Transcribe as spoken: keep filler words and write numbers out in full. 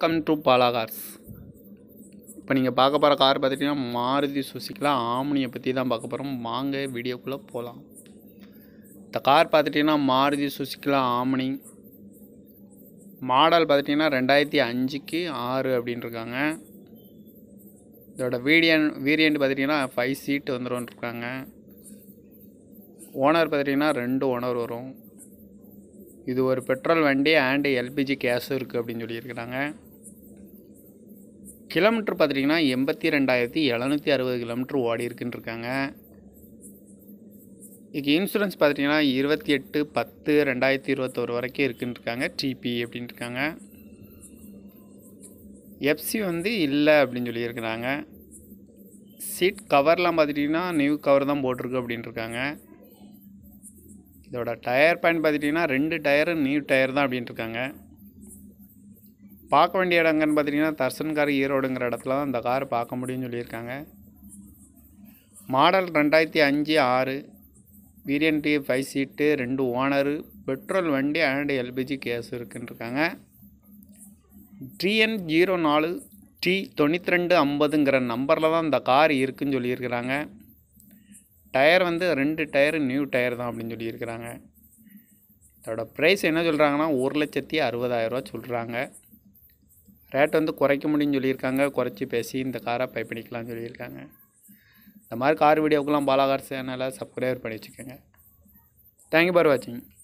Welcome to Bala cars. இப்போ நீங்கள் பார்க்க போகிற கார் பார்த்துட்டிங்கன்னா மாருதி சுசுகியில் ஆம்னியை பற்றி தான் பார்க்க போகிறோம். வாங்க வீடியோக்குள்ளே போகலாம். இந்த கார் பார்த்துட்டிங்கன்னா மாருதி சுசுகியில் ஆம்னி மாடல் பார்த்துட்டிங்கன்னா ரெண்டாயிரத்தி அஞ்சுக்கு ஆறு அப்படின்ட்டுருக்காங்க. இதோட வீடியன் வேரியண்ட் பார்த்துட்டிங்கன்னா ஃபைவ் சீட்டு வந்துடும்ன்ட்ருக்காங்க. ஓனர் பார்த்துட்டிங்கன்னா ரெண்டு ஓனர் வரும். இது ஒரு பெட்ரோல் வண்டி அண்டு எல்பிஜி கேஸும் இருக்குது அப்படின்னு சொல்லியிருக்கிறாங்க. கிலோமீட்டர் பார்த்துட்டிங்கன்னா எண்பத்தி ரெண்டாயிரத்தி எழுநூற்றி அறுபது கிலோமீட்டர் ஓடி இருக்குன்னு இருக்காங்க. இதுக்கு இன்சூரன்ஸ் பார்த்துட்டிங்கன்னா இருபத்தி எட்டு பத்து ரெண்டாயிரத்தி இருபத்தொரு வரைக்கும் இருக்குன்னு இருக்காங்க. டிபி அப்படின்னு இருக்காங்க. எஃப்சி வந்து இல்லை அப்படின்னு சொல்லியிருக்கிறாங்க. சீட் கவர்லாம் பார்த்துட்டிங்கன்னா நியூ கவர் தான் போட்டிருக்கு அப்படின்ட்டுருக்காங்க. இதோட டயர் பாயிண்ட் பார்த்துட்டிங்கன்னா ரெண்டு டயரு நியூ டயர் தான் அப்படின்ட்டுருக்காங்க. பார்க்க வேண்டிய இடங்கன்னு பார்த்துட்டிங்கன்னா தர்சன்கார் ஈரோடுங்கிற இடத்துல தான் இந்த கார் பார்க்க முடியும்னு சொல்லியிருக்காங்க. மாடல் ரெண்டாயிரத்தி அஞ்சு ஆறு வேரியண்ட்டு ஃபைவ் சீட்டு ரெண்டு ஓனரு பெட்ரோல் வண்டி அண்ட் எல்பிஜி கேஸ் இருக்குன்ட்டுருக்காங்க. டிஎன் ஜீரோ நாலு டி தொண்ணூற்றி ரெண்டு ஐம்பதுங்கிற நம்பரில் தான் இந்த கார் இருக்குதுன்னு சொல்லியிருக்கிறாங்க. டயர் வந்து ரெண்டு டயரு நியூ டயர் தான் அப்படின்னு சொல்லியிருக்கிறாங்க. இதோட ப்ரைஸ் என்ன சொல்கிறாங்கன்னா ஒரு லட்சத்தி அறுபதாயிரரூவா சொல்கிறாங்க. ரேட் வந்து குறைக்க முடியும்னு சொல்லியிருக்காங்க. குறைச்சி பேசி இந்த காரை பை பண்ணிக்கலாம்னு சொல்லியிருக்காங்க. இந்த மாதிரி கார் வீடியோக்கெல்லாம் பாலா கார் சேனலை சப்ஸ்கிரைப் பண்ணி வச்சுக்கோங்க. தேங்க்யூ ஃபார் வாட்சிங்.